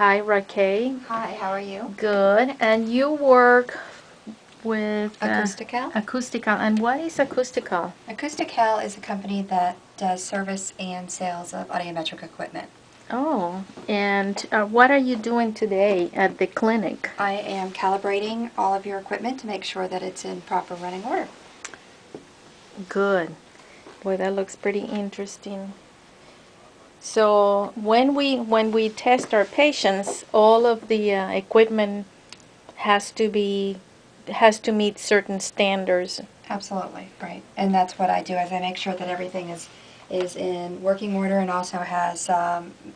Hi, Raquel. Hi, how are you? Good. And you work with Acoustical. Acoustical. And what is Acoustical? Acoustical is a company that does service and sales of audiometric equipment. Oh, and what are you doing today at the clinic? I am calibrating all of your equipment to make sure that it's in proper running order. Good. Boy, that looks pretty interesting. So when we test our patients, all of the equipment has to meet certain standards. Absolutely, right. And that's what I do, is I make sure that everything is in working order and also has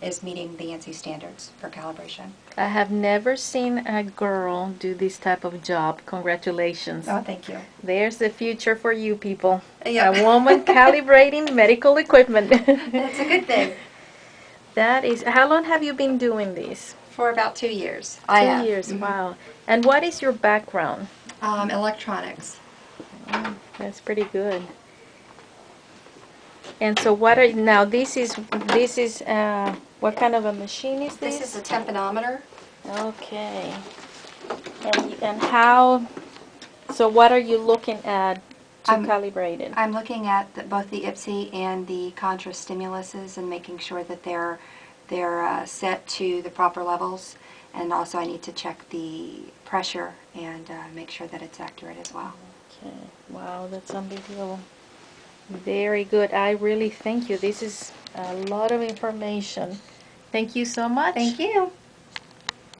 is meeting the ANSI standards for calibration. I have never seen a girl do this type of job. Congratulations. Oh, thank you. There's the future for you people. Yeah. A woman calibrating medical equipment. That's a good thing. That is. How long have you been doing this? For about 2 years. 2 years, mm-hmm. Wow. And what is your background? Electronics. Oh, that's pretty good. And so what are now? This is what kind of a machine is this? This is a tympanometer. Okay. And how? So what are you looking at to calibrate it? I'm looking at both the IPSI and the contra stimuluses and making sure that they're set to the proper levels. And also I need to check the pressure and make sure that it's accurate as well. Okay. Wow, that's unbelievable. Very good. I really thank you. This is a lot of information. Thank you so much. Thank you.